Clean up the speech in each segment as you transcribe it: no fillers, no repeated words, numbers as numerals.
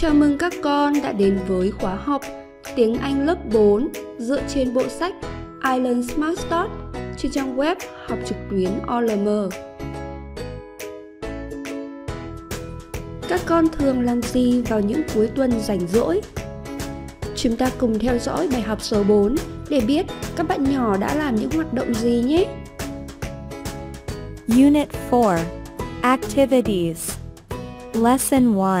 Chào mừng các con đã đến với khóa học Tiếng Anh lớp 4 dựa trên bộ sách i-Learn Smart Start trên trang web học trực tuyến OLM. Các con thường làm gì vào những cuối tuần rảnh rỗi? Chúng ta cùng theo dõi bài học số 4 để biết các bạn nhỏ đã làm những hoạt động gì nhé. Unit 4 Activities Lesson 1.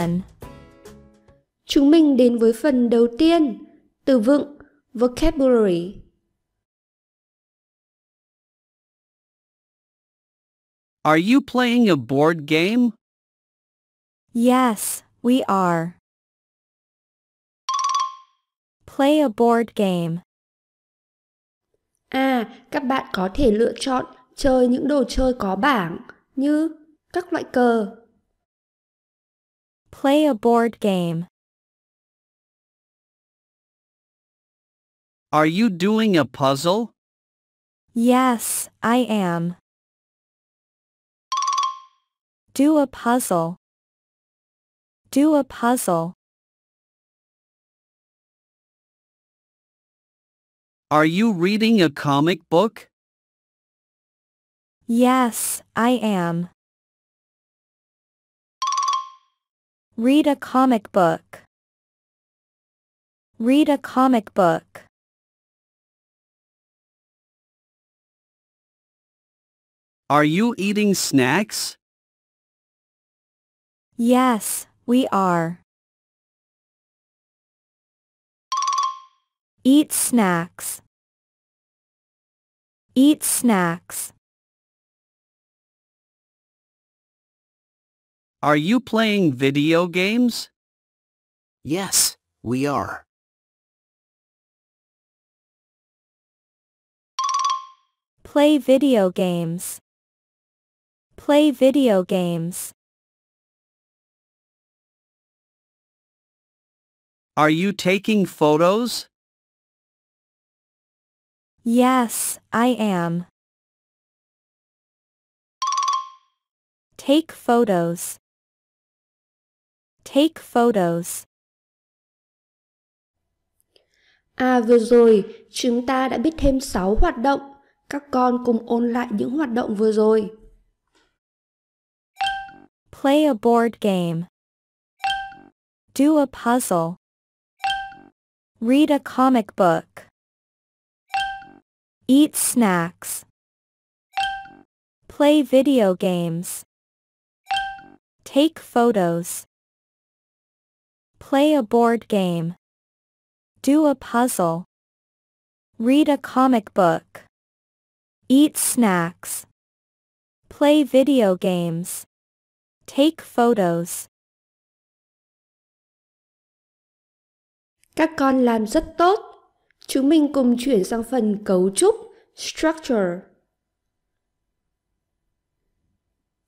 Chúng mình đến với phần đầu tiên, từ vựng vocabulary. Are you playing a board game? Yes, we are. Play a board game. Các bạn có thể lựa chọn chơi những đồ chơi có bảng như các loại cờ. Play a board game. Are you doing a puzzle? Yes, I am. Do a puzzle. Do a puzzle. Are you reading a comic book? Yes, I am. Read a comic book. Read a comic book. Are you eating snacks? Yes, we are. Eat snacks. Eat snacks. Are you playing video games? Yes, we are. Play video games. Play video games. Are you taking photos? Yes, I am. Take photos. Take photos. Vừa rồi, chúng ta đã biết thêm 6 hoạt động. Các con cùng ôn lại những hoạt động vừa rồi. Play a board game. Do a puzzle. Read a comic book. Eat snacks. Play video games. Take photos. Play a board game. Do a puzzle. Read a comic book. Eat snacks. Play video games. Take photos. Các con làm rất tốt. Chúng mình cùng chuyển sang phần cấu trúc, structure.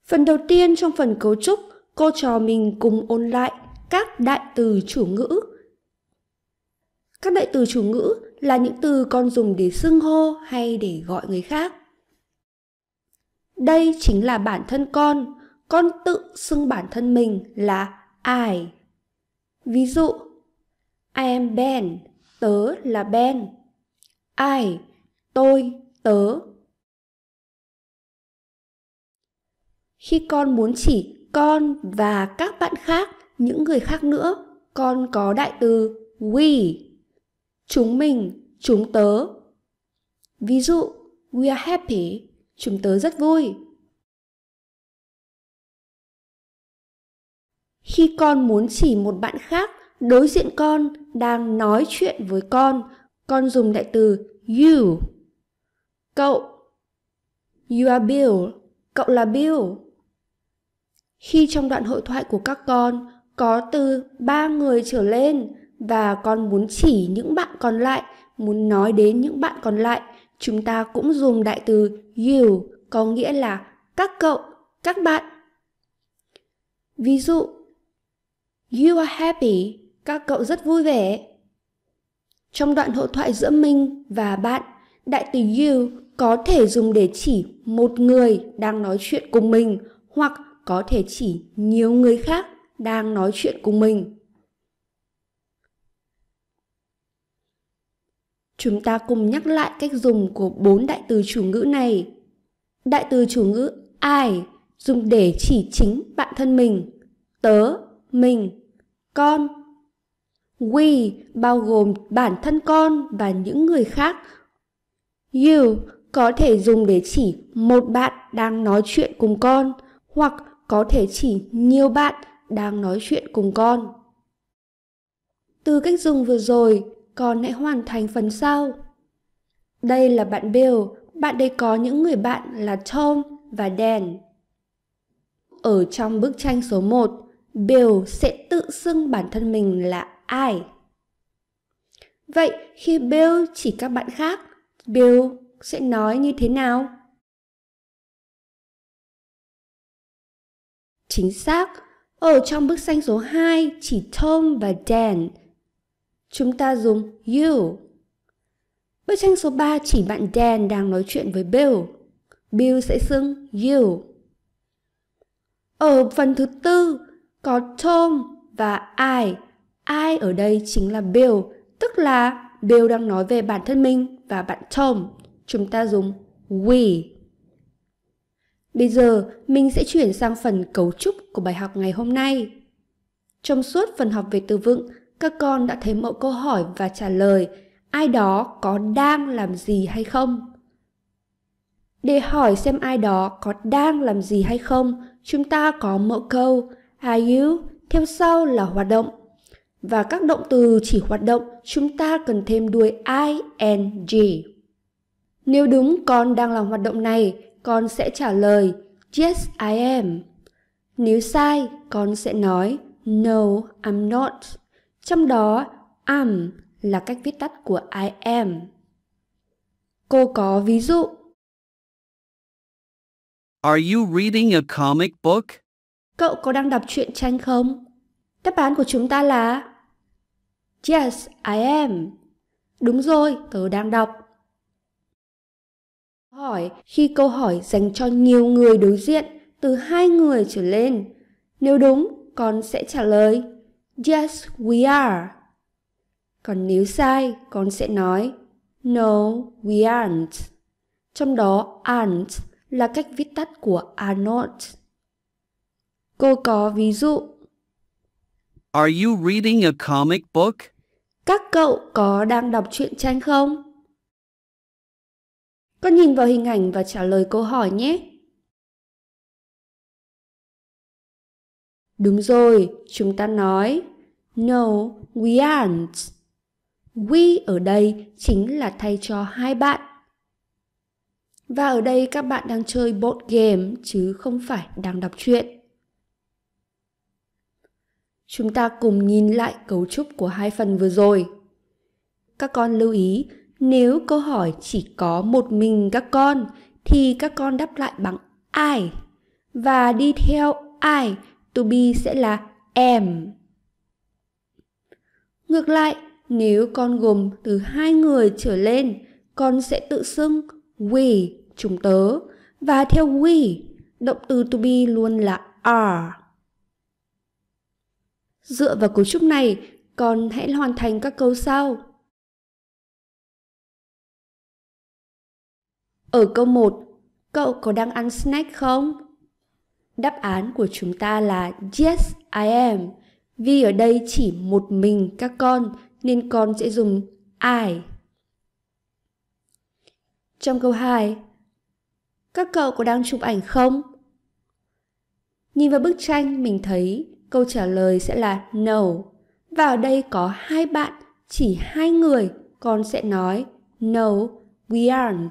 Phần đầu tiên trong phần cấu trúc, cô trò mình cùng ôn lại các đại từ chủ ngữ. Các đại từ chủ ngữ là những từ con dùng để xưng hô hay để gọi người khác. Đây chính là bản thân con tự xưng bản thân mình là I. Ví dụ, I am Ben, tớ là Ben. I, tôi, tớ. Khi con muốn chỉ con và các bạn khác, những người khác nữa, con có đại từ we, chúng mình, chúng tớ. Ví dụ, we are happy, chúng tớ rất vui. Khi con muốn chỉ một bạn khác, đối diện con, đang nói chuyện với con dùng đại từ you, cậu. You are Bill, cậu là Bill. Khi trong đoạn hội thoại của các con có từ 3 người trở lên và con muốn chỉ những bạn còn lại, muốn nói đến những bạn còn lại, chúng ta cũng dùng đại từ you, có nghĩa là các cậu, các bạn. Ví dụ, you are happy, các cậu rất vui vẻ. Trong đoạn hội thoại giữa mình và bạn, đại từ you có thể dùng để chỉ một người đang nói chuyện cùng mình hoặc có thể chỉ nhiều người khác đang nói chuyện cùng mình. Chúng ta cùng nhắc lại cách dùng của 4 đại từ chủ ngữ này. Đại từ chủ ngữ I dùng để chỉ chính bản thân mình, tớ, mình, con. We bao gồm bản thân con và những người khác. You có thể dùng để chỉ một bạn đang nói chuyện cùng con, hoặc có thể chỉ nhiều bạn đang nói chuyện cùng con. Từ cách dùng vừa rồi, con hãy hoàn thành phần sau. Đây là bạn Bill, bạn ấy có những người bạn là Tom và Dan. Ở trong bức tranh số 1, Bill sẽ tự xưng bản thân mình là I. Vậy khi Bill chỉ các bạn khác, Bill sẽ nói như thế nào? Chính xác, ở trong bức tranh số 2 chỉ Tom và Dan, chúng ta dùng you. Bức tranh số 3 chỉ bạn Dan đang nói chuyện với Bill. Bill sẽ xưng you. Ở phần thứ tư có Tom và I. I ở đây chính là Bill, tức là Bill đang nói về bản thân mình và bạn Tom. Chúng ta dùng we. Bây giờ mình sẽ chuyển sang phần cấu trúc của bài học ngày hôm nay. Trong suốt phần học về từ vựng, các con đã thấy mẫu câu hỏi và trả lời ai đó có đang làm gì hay không. Để hỏi xem ai đó có đang làm gì hay không, chúng ta có mẫu câu are you, theo sau là hoạt động. Và các động từ chỉ hoạt động chúng ta cần thêm đuôi ing. Nếu đúng con đang làm hoạt động này, con sẽ trả lời yes I am. Nếu sai, con sẽ nói no I'm not. Trong đó, am là cách viết tắt của I am. Cô có ví dụ. Are you reading a comic book? Cậu có đang đọc truyện tranh không? Đáp án của chúng ta là yes, I am. Đúng rồi, tớ đang đọc. Hỏi khi câu hỏi dành cho nhiều người đối diện, từ 2 người trở lên. Nếu đúng, con sẽ trả lời yes, we are. Còn nếu sai, con sẽ nói no, we aren't. Trong đó, aren't là cách viết tắt của are not. Cô có ví dụ. Are you reading a comic book? Các cậu có đang đọc truyện tranh không? Con nhìn vào hình ảnh và trả lời câu hỏi nhé. Đúng rồi, chúng ta nói no, we aren't. We ở đây chính là thay cho 2 bạn. Và ở đây các bạn đang chơi board game chứ không phải đang đọc truyện. Chúng ta cùng nhìn lại cấu trúc của 2 phần vừa rồi. Các con lưu ý, nếu câu hỏi chỉ có một mình các con, thì các con đáp lại bằng I. Và đi theo I, to be sẽ là am. Ngược lại, nếu con gồm từ 2 người trở lên, con sẽ tự xưng we, chúng tớ. Và theo we, động từ to be luôn là are. Dựa vào cấu trúc này, con hãy hoàn thành các câu sau. Ở câu 1, cậu có đang ăn snack không? Đáp án của chúng ta là yes, I am. Vì ở đây chỉ một mình các con, nên con sẽ dùng I. Trong câu 2, các cậu có đang chụp ảnh không? Nhìn vào bức tranh, mình thấy câu trả lời sẽ là no. Và ở đây có 2 bạn, chỉ 2 người, con sẽ nói no, we aren't.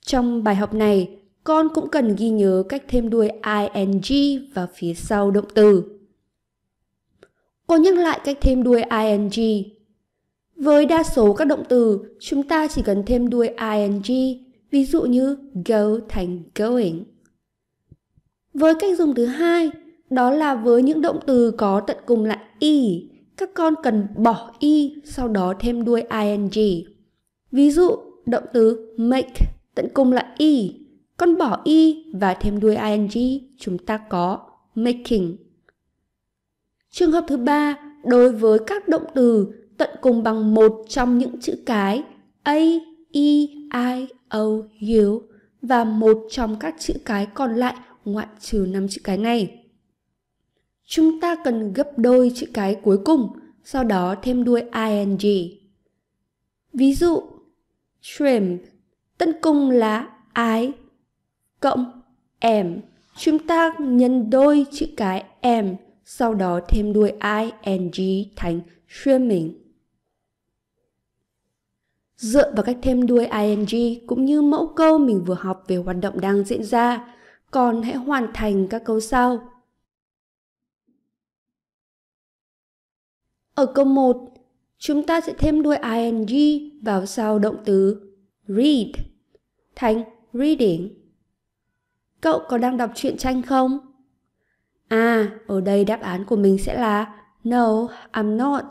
Trong bài học này, con cũng cần ghi nhớ cách thêm đuôi ing vào phía sau động từ. Cô nhắc lại cách thêm đuôi ing. Với đa số các động từ, chúng ta chỉ cần thêm đuôi ing, ví dụ như go thành going. Với cách dùng thứ 2, đó là với những động từ có tận cùng là y, các con cần bỏ y, sau đó thêm đuôi ing. Ví dụ, động từ make tận cùng là y, con bỏ y và thêm đuôi ing, chúng ta có making. Trường hợp thứ 3, đối với các động từ cận cùng bằng một trong những chữ cái A, E, I, O, U và một trong các chữ cái còn lại ngoại trừ 5 chữ cái này. Chúng ta cần gấp đôi chữ cái cuối cùng, sau đó thêm đuôi ing. Ví dụ, shrimp, tận cùng là I cộng M. Chúng ta nhân đôi chữ cái M, sau đó thêm đuôi ing thành shrimping. Dựa vào cách thêm đuôi ing cũng như mẫu câu mình vừa học về hoạt động đang diễn ra, còn hãy hoàn thành các câu sau. Ở câu 1, chúng ta sẽ thêm đuôi ing vào sau động từ read thành reading. Cậu có đang đọc truyện tranh không? À, ở đây đáp án của mình sẽ là No, I'm not.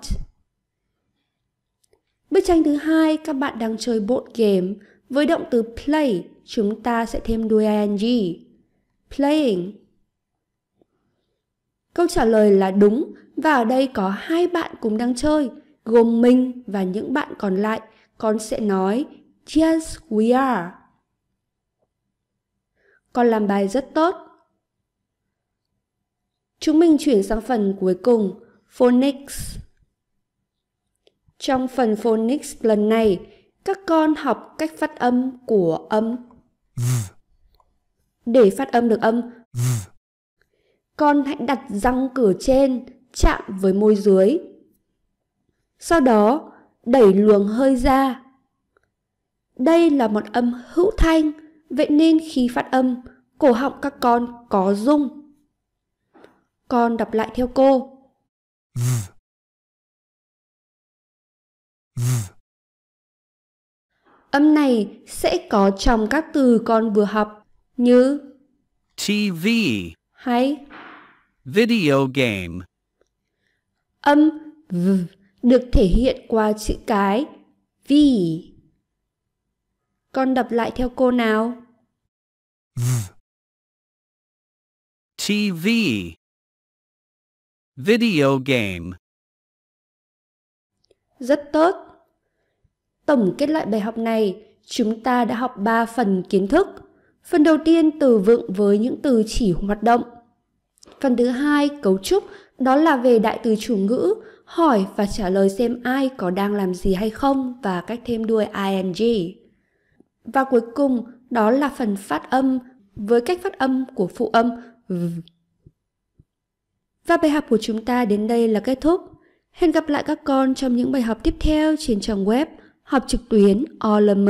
Bức tranh thứ hai, các bạn đang chơi board game. Với động từ play, chúng ta sẽ thêm đuôi ing. Playing. Câu trả lời là đúng. Và ở đây có 2 bạn cùng đang chơi, gồm mình và những bạn còn lại. Con sẽ nói Yes, we are. Con làm bài rất tốt. Chúng mình chuyển sang phần cuối cùng, phonics. Trong phần phonics lần này, các con học cách phát âm của âm V. Để phát âm được âm V, con hãy đặt răng cửa trên chạm với môi dưới. Sau đó, đẩy luồng hơi ra. Đây là một âm hữu thanh, vậy nên khi phát âm, cổ họng các con có rung. Con đọc lại theo cô. V. V. Âm này sẽ có trong các từ con vừa học như TV hay video game. Âm V được thể hiện qua chữ cái V. Con đọc lại theo cô nào. V. TV. Video game. Rất tốt. Tổng kết lại bài học này, chúng ta đã học 3 phần kiến thức. Phần đầu tiên từ vựng với những từ chỉ hoạt động. Phần thứ hai cấu trúc, đó là về đại từ chủ ngữ, hỏi và trả lời xem ai có đang làm gì hay không và cách thêm đuôi ing. Và cuối cùng đó là phần phát âm với cách phát âm của phụ âm V. Và bài học của chúng ta đến đây là kết thúc. Hẹn gặp lại các con trong những bài học tiếp theo trên trang web học trực tuyến OLM.